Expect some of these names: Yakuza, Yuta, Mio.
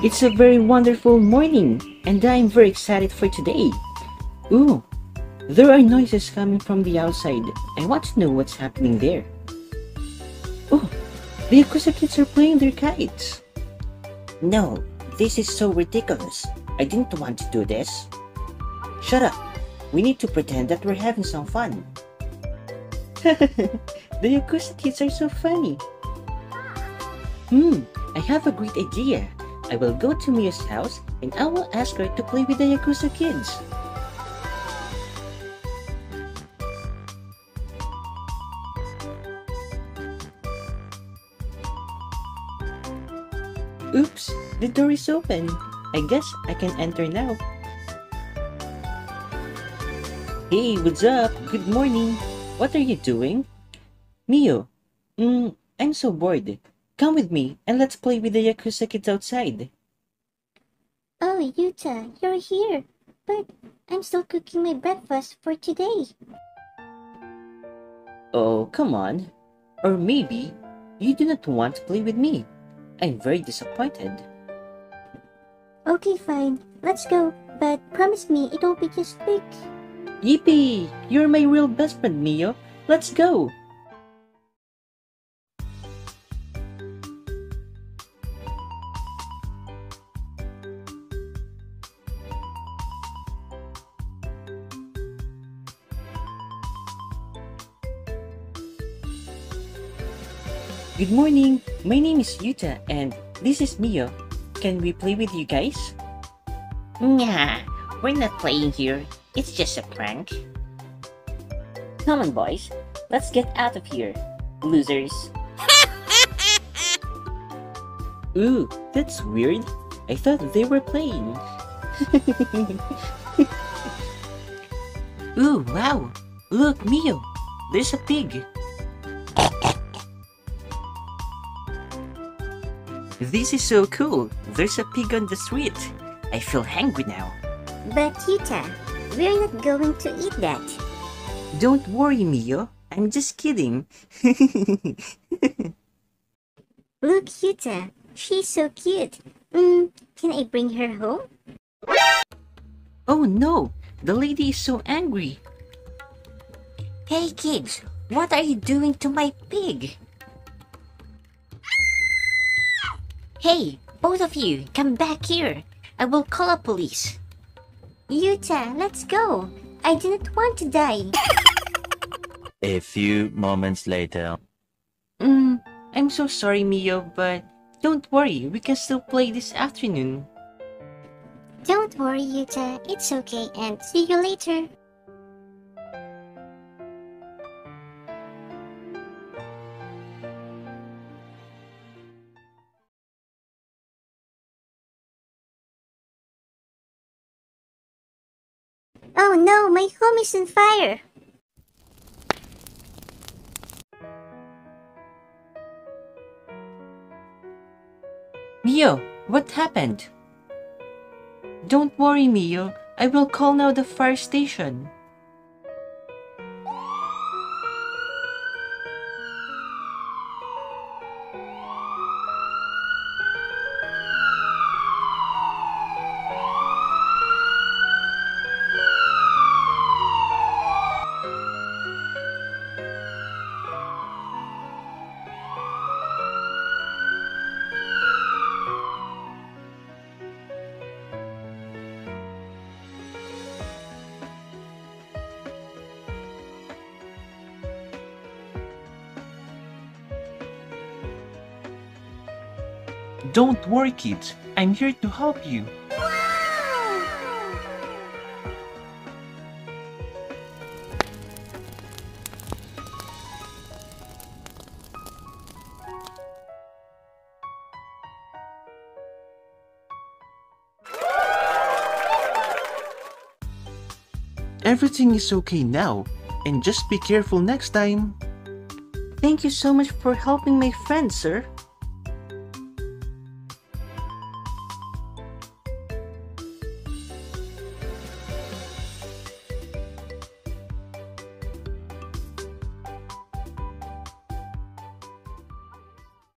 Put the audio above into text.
It's a very wonderful morning, and I'm very excited for today. Ooh, there are noises coming from the outside. I want to know what's happening there. Oh, the Yakuza kids are playing their kites. No, this is so ridiculous. I didn't want to do this. Shut up. We need to pretend that we're having some fun. The Yakuza kids are so funny. I have a great idea. I will go to Mio's house and I will ask her to play with the Yakuza kids. Oops, the door is open. I guess I can enter now. Hey, what's up? Good morning. What are you doing? Mio, I'm so bored. Come with me and let's play with the Yakuza kids outside. Oh, Yuta, you're here. But I'm still cooking my breakfast for today. Oh, come on. Or maybe you do not want to play with me. I'm very disappointed. Okay, fine. Let's go. But promise me it won't be just quick. Yippee! You're my real best friend, Mio. Let's go! Good morning, my name is Yuta and this is Mio. Can we play with you guys? Nah, we're not playing here. It's just a prank. Come on boys, let's get out of here, losers. Ooh, that's weird. I thought they were playing. Ooh, wow. Look, Mio, there's a pig. This is so cool. There's a pig on the street. I feel hungry now. But Yuta, we're not going to eat that. Don't worry, Mio. I'm just kidding. Look, Yuta. She's so cute. Can I bring her home? Oh no! The lady is so angry. Hey kids, what are you doing to my pig? Hey, both of you, come back here. I will call the police. Yuta, let's go. I do not want to die. A few moments later. I'm so sorry, Mio, but don't worry. We can still play this afternoon. Don't worry, Yuta. It's okay, and see you later. Oh no, my home is on fire! Mio, what happened? Don't worry, Mio. I will call now the fire station. Don't worry, kids. I'm here to help you. Wow. Everything is okay now, and just be careful next time. Thank you so much for helping my friend, sir.